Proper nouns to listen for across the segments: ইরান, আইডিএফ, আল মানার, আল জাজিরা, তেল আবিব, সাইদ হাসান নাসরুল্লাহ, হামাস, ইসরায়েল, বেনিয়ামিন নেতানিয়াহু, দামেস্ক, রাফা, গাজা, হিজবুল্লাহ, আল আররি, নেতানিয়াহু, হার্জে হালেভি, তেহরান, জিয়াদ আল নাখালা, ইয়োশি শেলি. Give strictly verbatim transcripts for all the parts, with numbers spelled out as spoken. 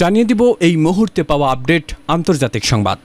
জানিয়ে দিব এই মুহূর্তে পাওয়া আপডেট আন্তর্জাতিক সংবাদ।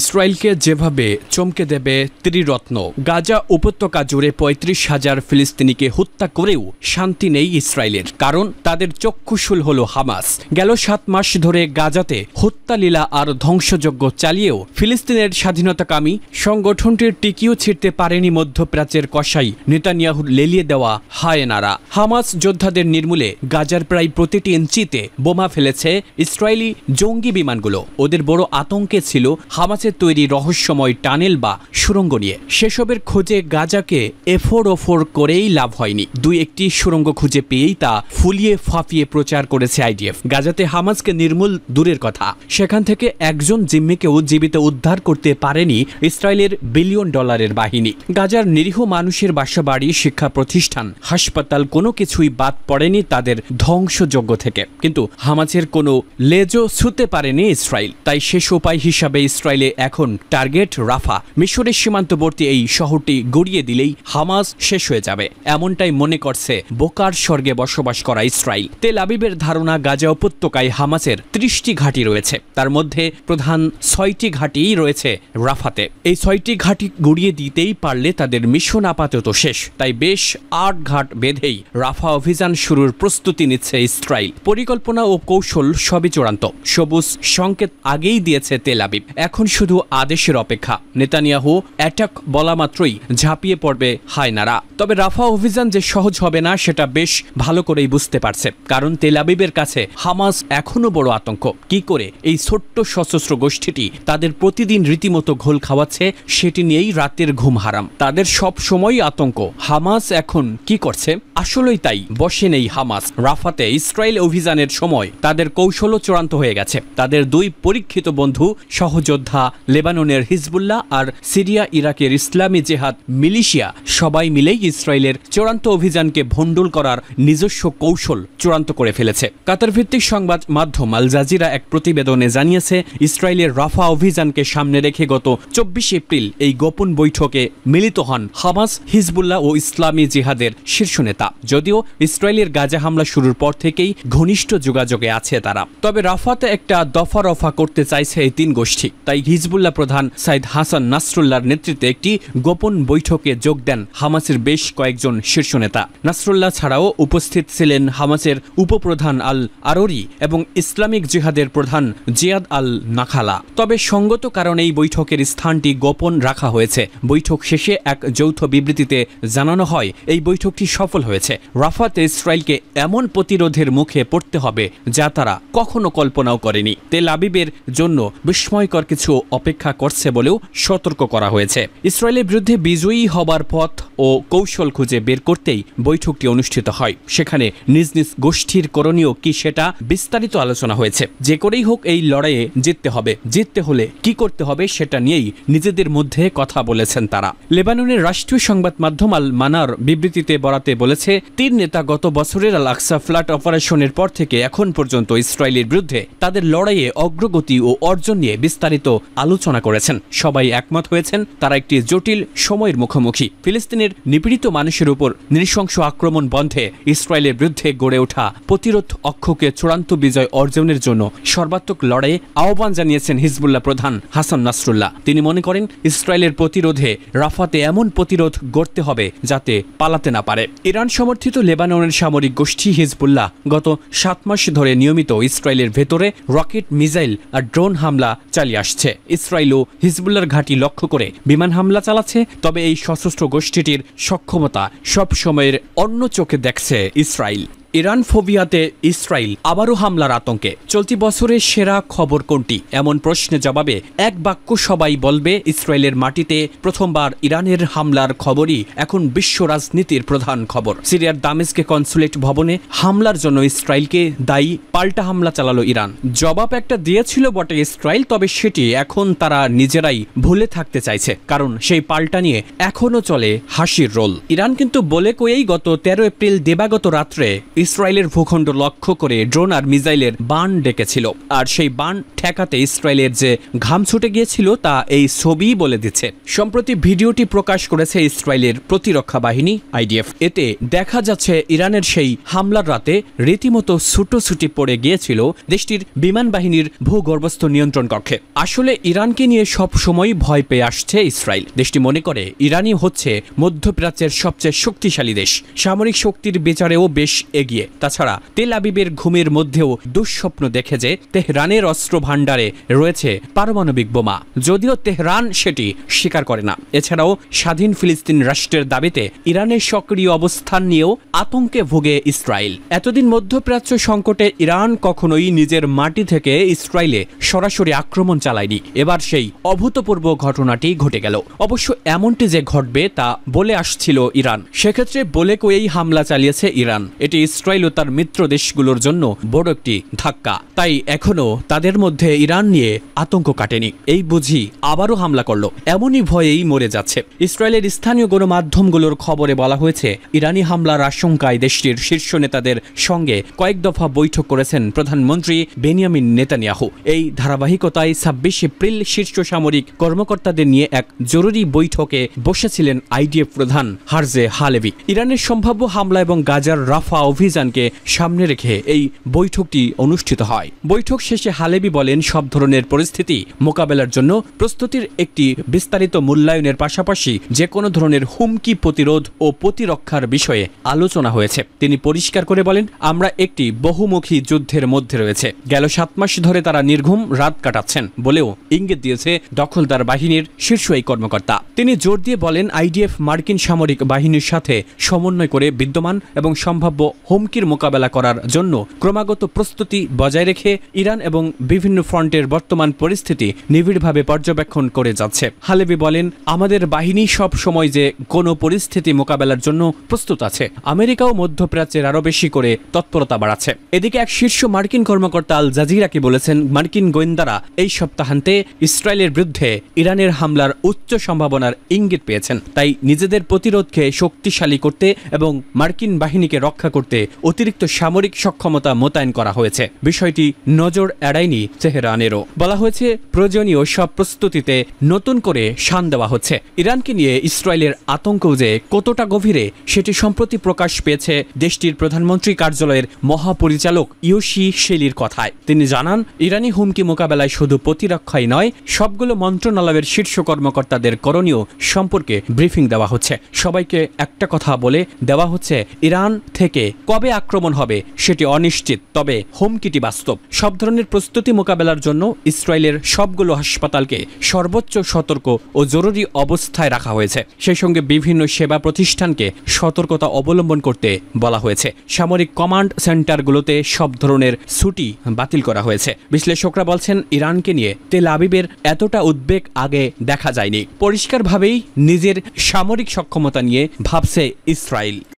ইসরায়েলকে যেভাবে চমকে দেবে ত্রিরত্ন। গাজা উপত্যকা জুড়ে পঁয়ত্রিশ হাজার ফিলিস্তিনিকে হত্যা করেও শান্তি নেই ইসরায়েলের, কারণ তাদের চক্ষুশূল হল হামাস। গেল সাত মাস ধরে গাজাতে হত্যালীলা আর ধ্বংসযজ্ঞ চালিয়েও ফিলিস্তিনের স্বাধীনতাকামী সংগঠনটির টিকিও ছিঁড়তে পারেনি মধ্যপ্রাচ্যের কসাই নেতানিয়াহুর লেলিয়ে দেওয়া হায়েনারা। হামাস যোদ্ধাদের নির্মূলে গাজার প্রায় প্রতিটি ইঞ্চিতে বোমা ফেলেছে ইসরায়েলি জঙ্গি বিমানগুলো। ওদের বড় আতঙ্কে ছিল হামাস তৈরি রহস্যময় টানেল বা সুরঙ্গ নিয়ে। সেসবের খোঁজে গাজাকে এফোর ওফোর করেই লাভ হয়নি। দুই একটি সুরঙ্গ খুঁজে পেয়েই তা ফুলিয়ে ফাঁপিয়ে প্রচার করেছে আইডিএফ। গাজাতে হামাসকে নির্মূল দূরের কথা, সেখান থেকে একজন জিম্মিকেও জীবিত উদ্ধার করতে পারেনি ইসরায়েলের বিলিয়ন ডলারের বাহিনী। গাজার নিরীহ মানুষের বাসাবাড়ি, শিক্ষা প্রতিষ্ঠান, হাসপাতাল কোনো কিছুই বাদ পড়েনি তাদের ধ্বংসযজ্ঞ থেকে। কিন্তু হামাসের কোনো লেজও ছুঁতে পারেনি ইসরায়েল। তাই শেষ উপায় হিসাবে ইসরায়েলের এখন টার্গেট রাফা। মিশরের সীমান্তবর্তী এই শহরটি গড়িয়ে দিলেই হামাস শেষ হয়ে যাবে, এমনটাই মনে করছে বোকার স্বর্গে বসবাস করা ইসরায়েল। তেল আবিবের ধারণা, গাজা উপত্যকায় হামাসের ত্রিশটি ঘাঁটি রয়েছে, তার মধ্যে প্রধান ছয়টি ঘাঁটিই রয়েছে রাফাতে। এই ছয়টি ঘাঁটি গড়িয়ে দিতেই পারলে তাদের মিশন আপাতত শেষ। তাই বেশ আট ঘাট বেঁধেই রাফা অভিযান শুরুর প্রস্তুতি নিচ্ছে ইসরায়েল। পরিকল্পনা ও কৌশল সবই চূড়ান্ত, সবুজ সংকেত আগেই দিয়েছে তেল আবিব। এখন শুধু আদেশের অপেক্ষা। নেতানিয়াহু অ্যাটাক বলা মাত্রই ঝাঁপিয়ে পড়বে হায়নারা। তবে রাফা অভিযান যে সহজ হবে না সেটা বেশ ভালো করেই বুঝতে পারছে, কারণ তেল আবিবের কাছে হামাস এখনো বড় আতঙ্ক। কি করে এই ছোট্ট সশস্ত্র গোষ্ঠীটি তাদের প্রতিদিন রীতিমতো ঘোল খাওয়াচ্ছে, সেটি নিয়েই রাতের ঘুম হারাম। তাদের সব সময়ই আতঙ্ক, হামাস এখন কি করছে। আসলেই তাই, বসে নেই হামাস। রাফাতে ইসরায়েল অভিযানের সময় তাদের কৌশলও চূড়ান্ত হয়ে গেছে। তাদের দুই পরীক্ষিত বন্ধু সহযোদ্ধা লেবাননের হিজবুল্লাহ আর সিরিয়া ইরাকের ইসলামী জেহাদ মিলিশিয়া সবাই মিলেই ইসরায়েলের চূড়ান্ত অভিযানকে ভণ্ডুল করার নিজস্ব কৌশল চূড়ান্ত করে ফেলেছে। কাতার ভিত্তিক সংবাদ মাধ্যম আল জাজিরা এক প্রতিবেদনে জানিয়েছে, ইসরায়েলের রাফা অভিযানকে সামনে রেখে গত চব্বিশ এপ্রিল এই গোপন বৈঠকে মিলিত হন হামাস, হিজবুল্লাহ ও ইসলামী জেহাদের শীর্ষ নেতা। যদিও ইসরায়েলের গাজা হামলা শুরুর পর থেকেই ঘনিষ্ঠ যোগাযোগে আছে তারা, তবে রাফাতে একটা দফা রফা করতে চাইছে এই তিন গোষ্ঠী। তাই হিজবুল্লাহ প্রধান সাইদ হাসান নাসরুল্লাহর নেতৃত্বে একটি গোপন বৈঠকে যোগ দেন হামাসের বেশ কয়েকজন শীর্ষ নেতা। নাসরুল্লাহ ছাড়াও উপস্থিত ছিলেন হামাসের উপপ্রধান আল আররি এবং ইসলামিক জিহাদের প্রধান জিয়াদ আল নাখালা। তবে সঙ্গত কারণে এই বৈঠকের স্থানটি গোপন রাখা হয়েছে। বৈঠক শেষে এক যৌথ বিবৃতিতে জানানো হয় এই বৈঠকটি সফল হয়েছে। রাফাতে ইসরায়েলকে এমন প্রতিরোধের মুখে পড়তে হবে যা তারা কখনো কল্পনাও করেনি। তেল আবিবের জন্য বিস্ময়কর কিছু অপেক্ষা করছে বলেও সতর্ক করা হয়েছে। ইসরায়েলের বিরুদ্ধে বিজয়ী হবার পথ ও কৌশল খুঁজে বের করতেই বৈঠকটি অনুষ্ঠিত হয়। সেখানে নিজ নিজ গোষ্ঠীর করণীয় কি সেটা বিস্তারিত আলোচনা হয়েছে। যে করেই হোক এই লড়াইয়ে জিততে হবে, জিততে হলে কি করতে হবে সেটা নিয়েই নিজেদের মধ্যে কথা বলেছেন তারা। লেবাননের রাষ্ট্রীয় সংবাদ মাধ্যম আল মানার বিবৃতিতে বরাতে বলেছে, তিন নেতা গত বছরের আল আকসা ফ্ল্যাট অপারেশনের পর থেকে এখন পর্যন্ত ইসরায়েলের বিরুদ্ধে তাদের লড়াইয়ে অগ্রগতি ও অর্জন নিয়ে বিস্তারিত আলোচনা করেছেন। সবাই একমত হয়েছেন তারা একটি জটিল সময়ের মুখোমুখি। ফিলিস্তিনের নিপীড়িত মানুষের উপর নৃশংস আক্রমণ বন্ধে ইসরায়েলের বিরুদ্ধে গড়ে ওঠা প্রতিরোধ অক্ষকে চূড়ান্ত বিজয় অর্জনের জন্য সর্বাত্মক লড়াইয়ে আহ্বান জানিয়েছেন হিজবুল্লাহ প্রধান হাসান নাসরুল্লাহ। তিনি মনে করেন ইসরায়েলের প্রতিরোধে রাফাতে এমন প্রতিরোধ গড়তে হবে যাতে পালাতে না পারে। ইরান সমর্থিত লেবাননের সামরিক গোষ্ঠী হিজবুল্লাহ গত সাত মাস ধরে নিয়মিত ইসরায়েলের ভেতরে রকেট, মিসাইল আর ড্রোন হামলা চালিয়ে আসছে। ইসরায়েল ও হিজবুল্লাহর ঘাঁটি লক্ষ্য করে বিমান হামলা চালাচ্ছে। তবে এই সশস্ত্র গোষ্ঠীটির সক্ষমতা সব সময়ের অন্য চোখে দেখছে ইসরায়েল। ইরান ফোবিয়াতে ইসরায়েল আবারও হামলার আতঙ্কে। চলতি বছরের সেরা খবর কোনটি, এমন প্রশ্নে জবাবে এক বাক্য সবাই বলবে ইসরায়েলের মাটিতে প্রথমবার ইরানের হামলার খবরই এখন বিশ্ব রাজনীতির প্রধান খবর। সিরিয়ার দামেস্কে কনস্যুলেট ভবনে হামলার জন্য ইসরায়েলকে দায়ী পাল্টা হামলা চালালো ইরান। জবাব একটা দিয়েছিল বটে ইসরায়েল, তবে সেটি এখন তারা নিজেরাই ভুলে থাকতে চাইছে, কারণ সেই পাল্টা নিয়ে এখনও চলে হাসির রোল। ইরান কিন্তু বলে কয়েই গত তেরো এপ্রিল দেবাগত রাত্রে ইসরায়েলের ভূখণ্ড লক্ষ্য করে ড্রোন আর মিসাইলের বান ডেকেছিল, আর সেই বান ঠেকাতে ইসরায়েলের যে ঘাম ছুটে গিয়েছিল তা এই ছবিই বলে দিচ্ছে। সম্প্রতি ভিডিওটি প্রকাশ করেছে ইসরায়েলের প্রতিরক্ষা বাহিনী আইডিএফ। এতে দেখা যাচ্ছে ইরানের সেই হামলার রাতে রীতিমতো ছুটোছুটি পড়ে গিয়েছিল দেশটির বিমান বাহিনীর ভূগর্ভস্থ নিয়ন্ত্রণ কক্ষে। আসলে ইরানকে নিয়ে সব সময় ভয় পেয়ে আসছে ইসরায়েল। দেশটি মনে করে ইরানই হচ্ছে মধ্যপ্রাচ্যের সবচেয়ে শক্তিশালী দেশ, সামরিক শক্তির বিচারেও বেশ এগিয়ে। তাছাড়া তেল আবিবের ঘুমের মধ্যেও দুঃস্বপ্ন দেখে যে তেহরানের অস্ত্র ভাণ্ডারে রয়েছে পারমাণবিক বোমা, যদিও তেহরান সেটি স্বীকার করে না। এছাড়াও স্বাধীন ফিলিস্তিন রাষ্ট্রের দাবিতে ইরানের সক্রিয় অবস্থান নিয়েও আতঙ্কে ভুগে ইসরায়েল। এতদিন মধ্যপ্রাচ্য সংকটে ইরান কখনোই নিজের মাটি থেকে ইসরায়েলে সরাসরি আক্রমণ চালায়নি, এবার সেই অভূতপূর্ব ঘটনাটি ঘটে গেল। অবশ্য এমনটি যে ঘটবে তা বলে আসছিল ইরান, সেক্ষেত্রে বলে কয়েই হামলা চালিয়েছে ইরান। এটি ইসরায়েল ও তার মিত্র দেশগুলোর জন্য বড় একটি ধাক্কা, তাই এখনো তাদের মধ্যে ইরান নিয়ে আতঙ্ক কাটেনি। এই বুঝি আবারও হামলা করলো, এমনই ভয়েই মরে যাচ্ছে। ইসরায়েলের স্থানীয় গণমাধ্যমগুলোর খবরে বলা হয়েছে ইরানি হামলার আশঙ্কায় দেশটির শীর্ষ নেতাদের সঙ্গে কয়েক দফা বৈঠক করেছেন প্রধানমন্ত্রী বেনিয়ামিন নেতানিয়াহু। এই ধারাবাহিকতায় ছাব্বিশ এপ্রিল শীর্ষ সামরিক কর্মকর্তাদের নিয়ে এক জরুরি বৈঠকে বসেছিলেন আইডিএফ প্রধান হার্জে হালেভি। ইরানের সম্ভাব্য হামলা এবং গাজার রাফা অভিযানকে সামনে রেখে এই বৈঠকটি অনুষ্ঠিত হয়। বৈঠক শেষে হালেভি বলেন সব ধরনের পরিস্থিতি মোকাবেলার জন্য প্রস্তুতির একটি বিস্তারিত মূল্যায়নের পাশাপাশি যে কোনো ধরনের হুমকি প্রতিরোধ ও প্রতিরক্ষার বিষয়ে আলোচনা হয়েছে। তিনি পরিষ্কার করে বলেন আমরা একটি বহুমুখী যুদ্ধের মধ্যে রয়েছে, গেল সাত মাস ধরে তারা নির্ঘুম রাত কাটাচ্ছেন বলেও ইঙ্গিত দিয়েছে দখলদার বাহিনীর শীর্ষ এই কর্মকর্তা। তিনি জোর দিয়ে বলেন আইডিএফ মার্কিন সামরিক বাহিনীর সাথে সমন্বয় করে বিদ্যমান এবং সম্ভাব্য হুমকির মোকাবেলা করার জন্য ক্রমাগত প্রস্তুতি বজায় রেখে ইরান এবং বিভিন্ন ফ্রন্টের বর্তমান পরিস্থিতি নিবিড়ভাবে পর্যবেক্ষণ করে যাচ্ছে। হালেভি বলেন আমাদের বাহিনী সব সময় যে কোনো পরিস্থিতি মোকাবেলার জন্য প্রস্তুত আছে। আমেরিকা ও মধ্যপ্রাচ্যের আরও বেশি করে তৎপরতা বাড়াচ্ছে। এদিকে এক শীর্ষ মার্কিন কর্মকর্তা আল জাজিরাকে বলেছেন মার্কিন গোয়েন্দারা এই সপ্তাহান্তে ইসরায়েলের বিরুদ্ধে ইরানের হামলার উচ্চ সম্ভাবনার ইঙ্গিত পেয়েছেন, তাই নিজেদের প্রতিরোধকে শক্তিশালী করতে এবং মার্কিন বাহিনীকে রক্ষা করতে অতিরিক্ত সামরিক সক্ষমতা মোতায়েন করা হয়েছে। বিষয়টি নজর এড়ায়নি তেহরানেরও। বলা হয়েছে প্রয়োজনীয় সব প্রস্তুতিতে নতুন করে শান দেওয়া হচ্ছে। ইরানকে নিয়ে ইসরায়েলের আতঙ্ক যে কতটা গভীরে সেটি সম্প্রতি প্রকাশ পেয়েছে দেশটির প্রধানমন্ত্রী কার্যালয়ের মহাপরিচালক ইয়োশি শেলির কথায়। তিনি জানান ইরানি হুমকি মোকাবেলায় শুধু প্রতিরক্ষাই নয়, সবগুলো মন্ত্রণালয়ের শীর্ষ কর্মকর্তাদের করণীয় সম্পর্কে ব্রিফিং দেওয়া হচ্ছে। সবাইকে একটা কথা বলে দেওয়া হচ্ছে ইরান থেকে কবে আক্রমণ হবে সেটি অনিশ্চিত, তবে হুমকিটি বাস্তব। সব ধরনের প্রস্তুতি মোকাবেলার জন্য ইসরায়েলের সবগুলো হাসপাতালকে সর্বোচ্চ সতর্ক ও জরুরি অবস্থায় রাখা হয়েছে। সেই সঙ্গে বিভিন্ন সেবা প্রতিষ্ঠানকে সতর্কতা অবলম্বন করতে বলা হয়েছে। সামরিক কমান্ড সেন্টারগুলোতে সব ধরনের ছুটি বাতিল করা হয়েছে। বিশ্লেষকরা বলছেন ইরানকে নিয়ে তেল আবিবের এতটা উদ্বেগ আগে দেখা যায়নি। পরিষ্কারভাবেই নিজের সামরিক সক্ষমতা নিয়ে ভাবছে ইসরায়েল।